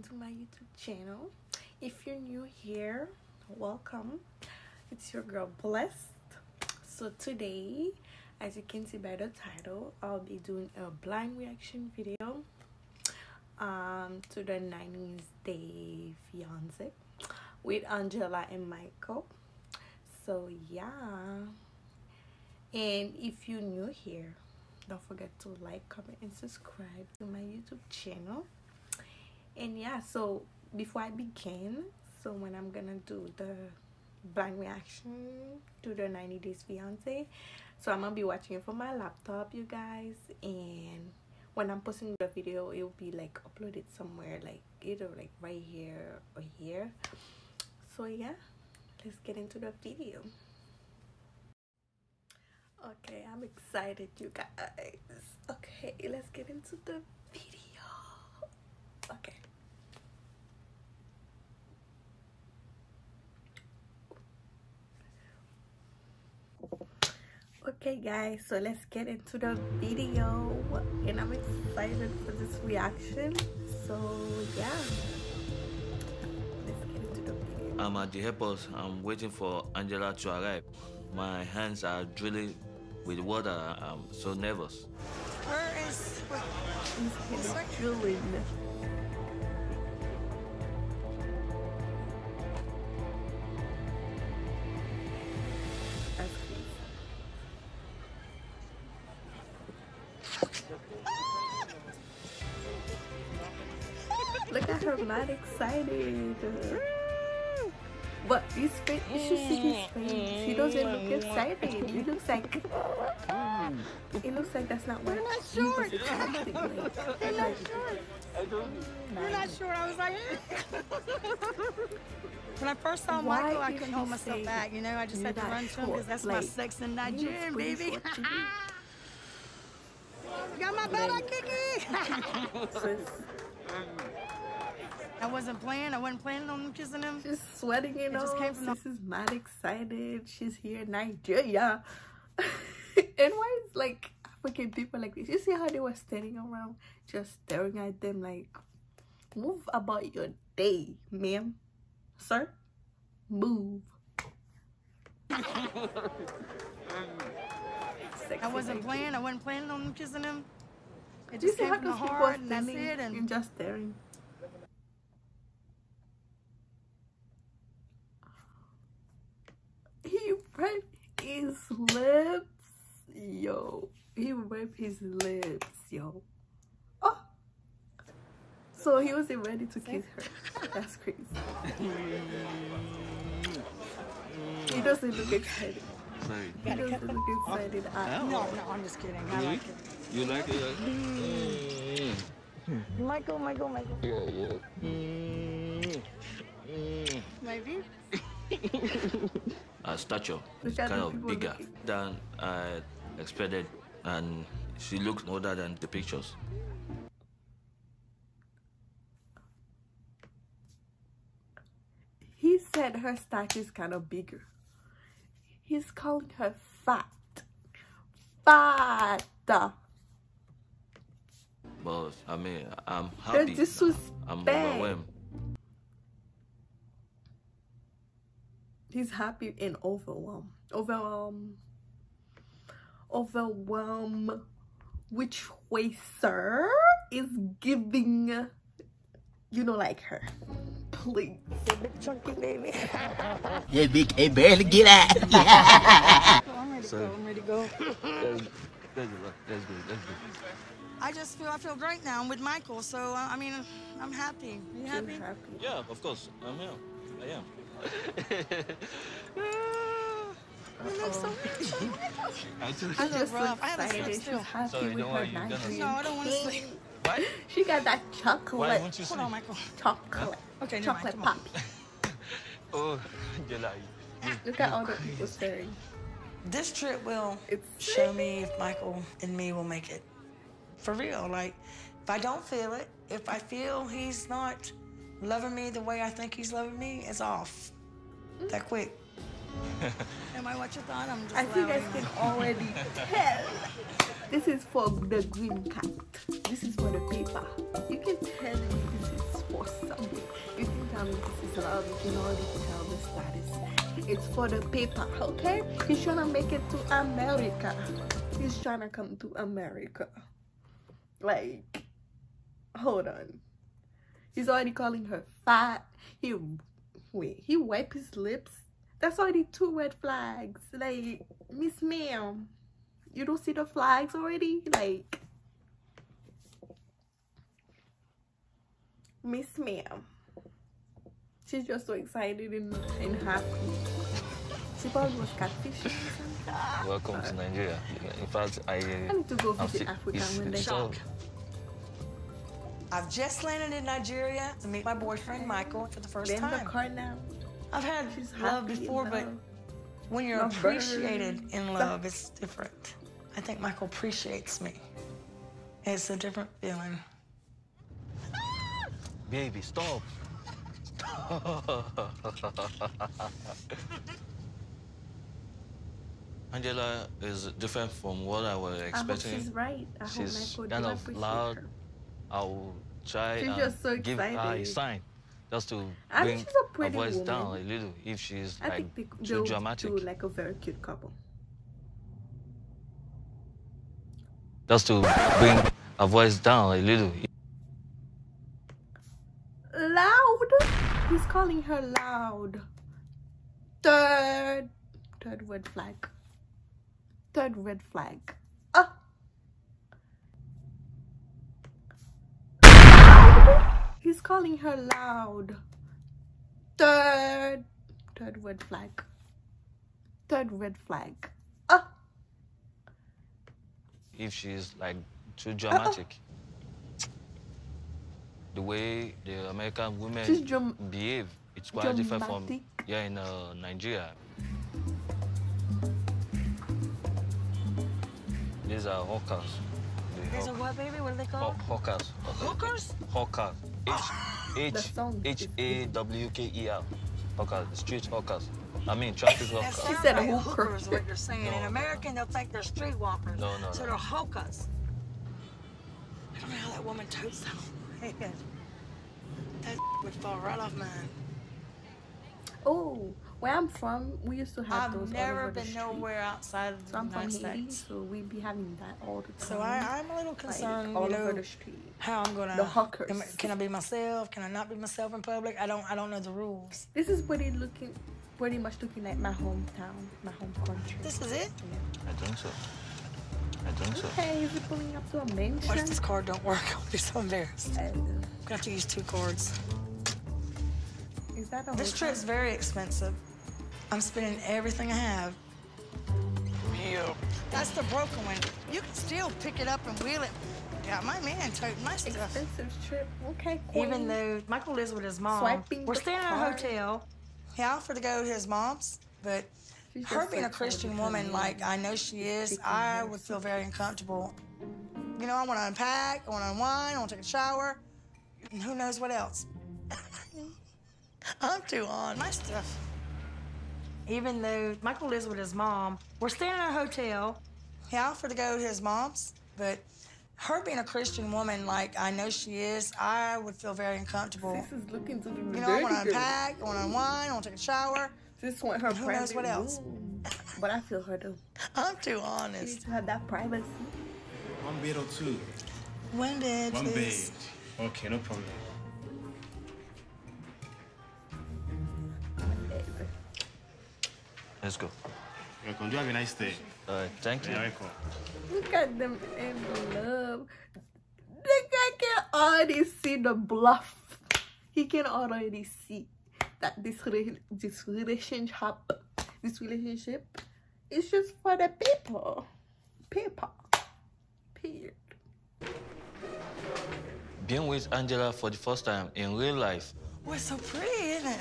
welcome to my YouTube channel. If you're new here, welcome. It's your girl Blessed. So today, as you can see by the title, I'll be doing a blind reaction video to the 90 Day Fiancé with Angela and Michael. So yeah, and if you're new here, don't forget to like, comment, and subscribe to my YouTube channel. And yeah, so before I begin, so when I'm gonna do the blind reaction to the 90 Days Fiancé, so I'm gonna be watching it from my laptop, you guys. And when I'm posting the video, it will be like uploaded somewhere, like either like right here or here. So yeah, let's get into the video. Okay, I'm excited, you guys. Okay, let's get into the video. Okay. Okay, guys, so let's get into the video. And I'm excited for this reaction. So, yeah. Let's get into the video. I'm at the airport. I'm waiting for Angela to arrive. My hands are drilling with water. I'm so nervous. Where is... Where? Drilling. Look at her, not excited. But his face, you should see his face. He doesn't look excited. He looks like... It looks like that's not what he was expecting. You're not sure. You're not sure. I was like... When I first saw Michael, I couldn't hold myself back. You know, I just had to run to him because that's my sex in Nigeria, baby. Got my butt on Kiki! I wasn't planning on kissing him. She's sweating, you know. This is mad excited. She's here in Nigeria. And why is like African people like this? You see how they were standing around, just staring at them like, move about your day, ma'am. Sir, move. I wasn't planning on kissing him. It just came from the heart, and that's it. And just staring. He ripped his lips, yo. He ripped his lips, yo. Oh! So he wasn't ready to kiss her. That's crazy. He doesn't look excited. He doesn't look excited at all. No, I'm just kidding. I like it. You like it? Michael. Yeah. Maybe? Her stature is kind of bigger than I expected, and she looks older than the pictures. He said her stature is kind of bigger. He's calling her fat. Fat. But I mean, I'm happy. I'm overwhelmed. He's happy and overwhelmed. Overwhelmed. Which way, sir, is giving, you know, like her. Please. Hey, big chunky baby. Yeah, big, hey, barely get out. I'm ready to go. That's good. I feel great now. I'm with Michael, so, I mean, I'm happy. You happy? Yeah, of course. I am. I haven't slept still. Sorry, don't worry. No, I don't want to sleep. What? She got that chocolate. Why won't you sleep? Hold on, Michael. Chocolate. Huh? Okay, chocolate no, poppy. Oh, July. Look at all the people staring. This trip will show me if Michael and me will make it. For real, like, if I don't feel it, if I feel he's not loving me the way I think he's loving me, it's off. That quick. Am I what you thought? I think I can already tell. This is for the green card. This is for the paper. You can tell me this is for some. this is how you know this is how we started. It's for the paper, okay? He's trying to make it to America. He's trying to come to America. Like, hold on. He's already calling her fat. He wiped his lips. That's already 2 red flags. Like, Miss Ma'am, you don't see the flags already? Like, Miss Ma'am, she's just so excited and happy. She probably was catfishing or something. Welcome to Nigeria. In fact, I need to go visit Africa one day. I've just landed in Nigeria to meet my boyfriend Michael for the first time. In the car now. I've had love before, but when you're appreciated in love, it's different. I think Michael appreciates me. It's a different feeling. Baby, stop. Angela is different from what I was expecting. I hope she's right. I hope she's kind of loud. Her. I will try and give her a sign. Just to bring her voice down a little if she's like too dramatic. I think they'll do like a very cute couple. Just to bring her voice down a little. Loud? He's calling her loud. Third red flag. Third red flag. He's calling her loud. Third red flag. Third red flag. If she's like too dramatic, the way the American women behave, it's quite different from here in Nigeria. These are hawkers. There's a what, baby? What are they called? Hawkers. Hawkers? Hawkers. H-A-W-K-E-R. Hawkers. Street hawkers. I mean, traffic hawkers. She said like hookers, what you're saying. No, in America, they'll think they're street walkers. No. So they're hawkers. I don't know how that woman totes that on my head. That would fall right off mine. Oh, where I'm from, we used to have those. I've never been nowhere outside of the United States. So we be having that all the time. So I'm a little concerned, like, all over the street. How I'm gonna. The hawkers. Can I be myself? Can I not be myself in public? I don't know the rules. This is pretty much looking like my hometown, my home country. This is it? Yeah. I think so. Okay, is it pulling up to a mansion? Watch this card don't work. I'll be so embarrassed. I'm gonna have to use 2 cards. This trip's very expensive. I'm spending everything I have. Yeah. That's the broken one. You can still pick it up and wheel it. Yeah, my man took my stuff. Expensive trip. Okay, cool. Even though Michael lives with his mom, we're staying at a hotel. He offered to go to his mom's, but her being a Christian woman, like I know she is, I would feel very uncomfortable. You know, I want to unpack, I want to unwind, I want to take a shower, and who knows what else. I'm too on my stuff. Even though Michael lives with his mom, we're staying at a hotel. He offered to go to his mom's, but her being a Christian woman, like I know she is, I would feel very uncomfortable. This is looking to be ridiculous. You know, I want to unpack, I want to unwind, I want to take a shower. This want her privacy. Who knows what else? But I feel her though. I'm too honest. She had that privacy. One bed or two? One bed. One bed. Okay, no problem. Let's go. Welcome. Do have a nice day. Thank you. Look at them in love. The guy can already see the bluff. He can already see that this relationship is just for the people. Period. Being with Angela for the first time in real life. Well, it's so pretty, isn't it?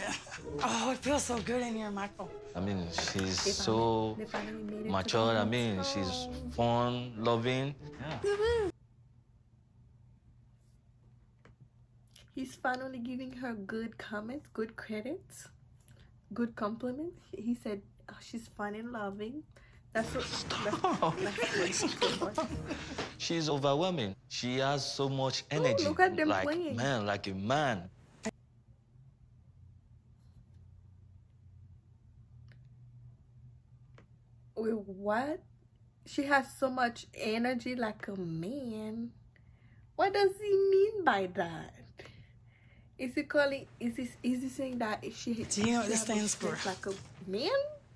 Oh, it feels so good in here, Michael. I mean, she's so mature. I mean, she's fun, loving. Yeah. He's finally giving her good comments, good credits, good compliments. He said, oh, she's fun and loving. That's what she's overwhelming. She has so much energy. Ooh, look at them playing. Like a man. What? She has so much energy like a man. What does he mean by that? Is he saying that she? Do you know what this stands for? Like a man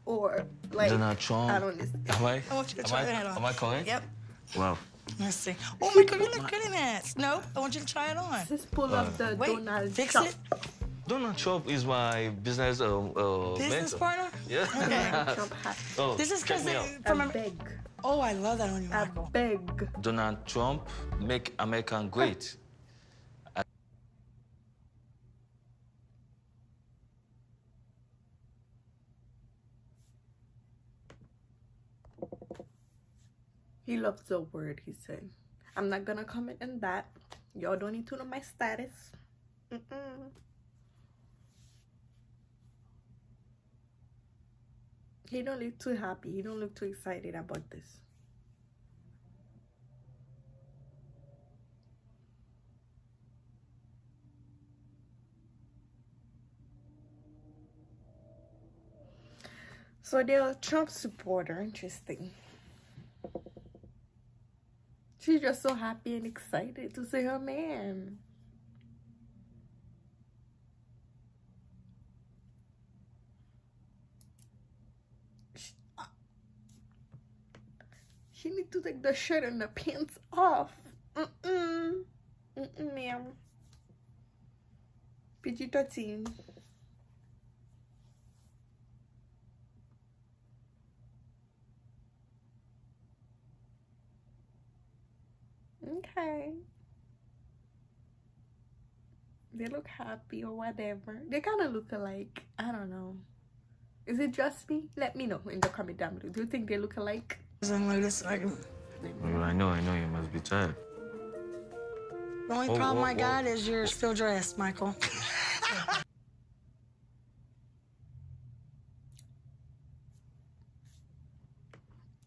or like Donald Trump? I don't understand. I want you to try that on. Am I calling? Yep. Wow. Let's see. Oh my God, you look good in that. No, I want you to try it on. Just pull up the Donald Trump. Donald Trump is my business partner. Yeah. Okay. Trump hat. Oh, this is because from a big. Oh, I love that on you, Michael. Big. Donald Trump make America great. He loves the word he said. I'm not gonna comment on that. Y'all don't need to know my status. He don't look too happy. He don't look too excited about this. So they're a Trump supporter. Interesting. She's just so happy and excited to see her man. She needs to take the shirt and the pants off. Ma'am. PG-13. Okay. They look happy or whatever. They kind of look alike. I don't know. Is it just me? Let me know in the comment down below. Do you think they look alike? Well, I know you must be tired. The only problem I got is you're still dressed, Michael.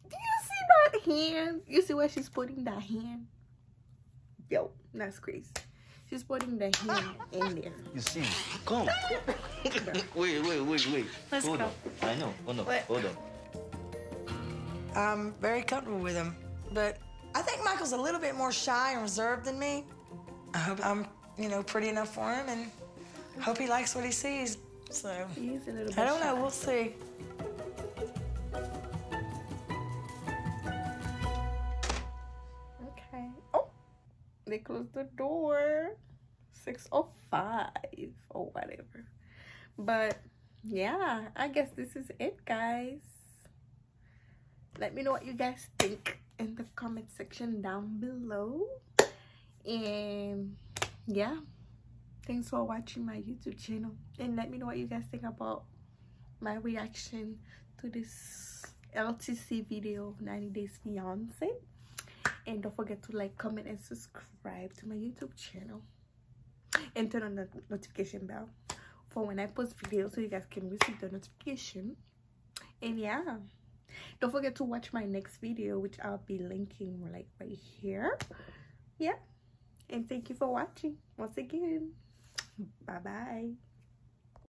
Do you see that hand? You see where she's putting that hand? Yo, that's crazy. She's putting the hand in there. You see? Come. Wait. Let's go. I know. Hold on. I'm very comfortable with him, but I think Michael's a little bit more shy and reserved than me. I hope I'm, pretty enough for him, and hope he likes what he sees. So he's a little bit shy. I don't know. We'll see. Okay. Oh, they closed the door. 6:05 or whatever. But yeah, I guess this is it, guys. Let me know what you guys think in the comment section down below. And yeah, thanks for watching my YouTube channel. And let me know what you guys think about my reaction to this LTC video, 90 Days Fiancé. And don't forget to like, comment, and subscribe to my YouTube channel. And turn on the notification bell for when I post videos so you guys can receive the notification. And yeah. Don't forget to watch my next video, which I'll be linking right here. Yeah. And thank you for watching once again. Bye-bye.